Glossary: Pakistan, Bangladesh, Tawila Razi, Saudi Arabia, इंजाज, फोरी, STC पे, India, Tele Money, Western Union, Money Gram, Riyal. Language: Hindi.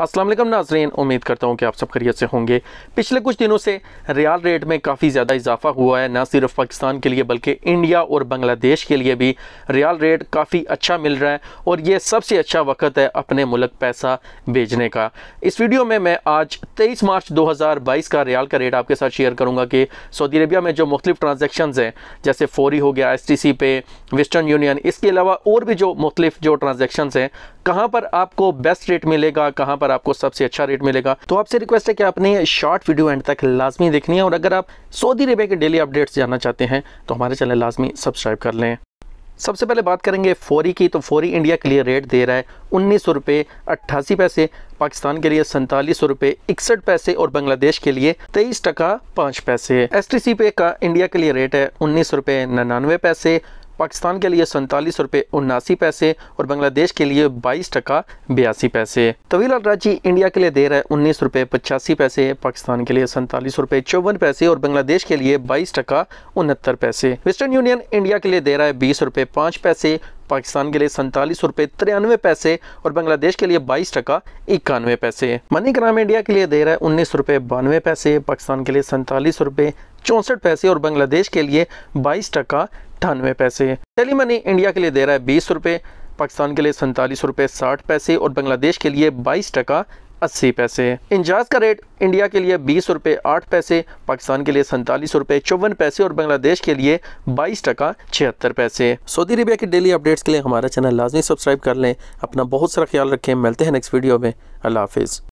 अस्सलाम वालेकुम नाज़रीन, उम्मीद करता हूँ कि आप सब खैरियत से होंगे। पिछले कुछ दिनों से रियाल रेट में काफ़ी ज़्यादा इजाफ़ा हुआ है। ना सिर्फ पाकिस्तान के लिए बल्कि इंडिया और बांग्लादेश के लिए भी रियाल रेट काफ़ी अच्छा मिल रहा है और ये सबसे अच्छा वक्त है अपने मुल्क पैसा भेजने का। इस वीडियो में मैं आज 23 मार्च 2022 का रियाल का रेट आपके साथ शेयर करूँगा कि सऊदी अरबिया में जो मुख्तलिफ ट्रांजेक्शन्स हैं, जैसे फोरी हो गया, STC पे, वेस्टर्न यूनियन, इसके अलावा और भी जो मुख्तलिफ जो ट्रांजेक्शन्स हैं, कहाँ पर आपको बेस्ट रेट मिलेगा, कहाँ पर आपको सबसे अच्छा रेट मिलेगा। तो आपसे रिक्वेस्ट है कि आपने शॉर्ट वीडियो एंड तक लाजमी देखनी है और अगर आप सऊदी अरबिया के डेली अपडेट्स जानना चाहते हैं तो हमारे चैनल लाजमी सब्सक्राइब कर लें। सबसे पहले बात करेंगे फोरी की। तो फोरी इंडिया के लिए रेट दे रहा है 19 रुपये 88 पैसे, पाकिस्तान के लिए 47 रुपये 61 पैसे और बांग्लादेश के लिए 23 टका 5 पैसे। STC पे का इंडिया के लिए रेट है 19 रुपये 99 पैसे, पाकिस्तान के लिए 47 रुपये 79 पैसे और बांग्लादेश के लिए 22 टका 82 पैसे। तवीला राजी इंडिया के लिए दे रहा है 19 रुपये 85 पैसे, पाकिस्तान के लिए 47 रुपये 54 पैसे और बांग्लादेश के लिए 22 टका 69 पैसे। वेस्टर्न यूनियन इंडिया के लिए दे रहा है 20 रुपये 5 पैसे, पाकिस्तान के लिए 47 रुपये 93 पैसे और बांग्लादेश के लिए 22 टका 91 पैसे। मनी ग्राम इंडिया के लिए दे रहा है 19 रुपये 92 पैसे, पाकिस्तान के लिए 47 रुपये 64 पैसे और बांग्लादेश के लिए 22 टका 98 पैसे। टेली मनी इंडिया के लिए दे रहा है 20 रुपये, पाकिस्तान के लिए 47 रुपये 60 पैसे और बांग्लादेश के लिए 22 टका 80 पैसे। इंजाज का रेट इंडिया के लिए 20 रुपये 8 पैसे, पाकिस्तान के लिए 47 रुपये 54 पैसे और बांग्लादेश के लिए 22 टका 76 पैसे। सऊदी अरबिया के डेली अपडेट्स के लिए हमारा चैनल लाजमी सब्सक्राइब कर लें। अपना बहुत सारा ख्याल रखें। मिलते हैं नेक्स्ट वीडियो में। अल्लाह हाफिज़।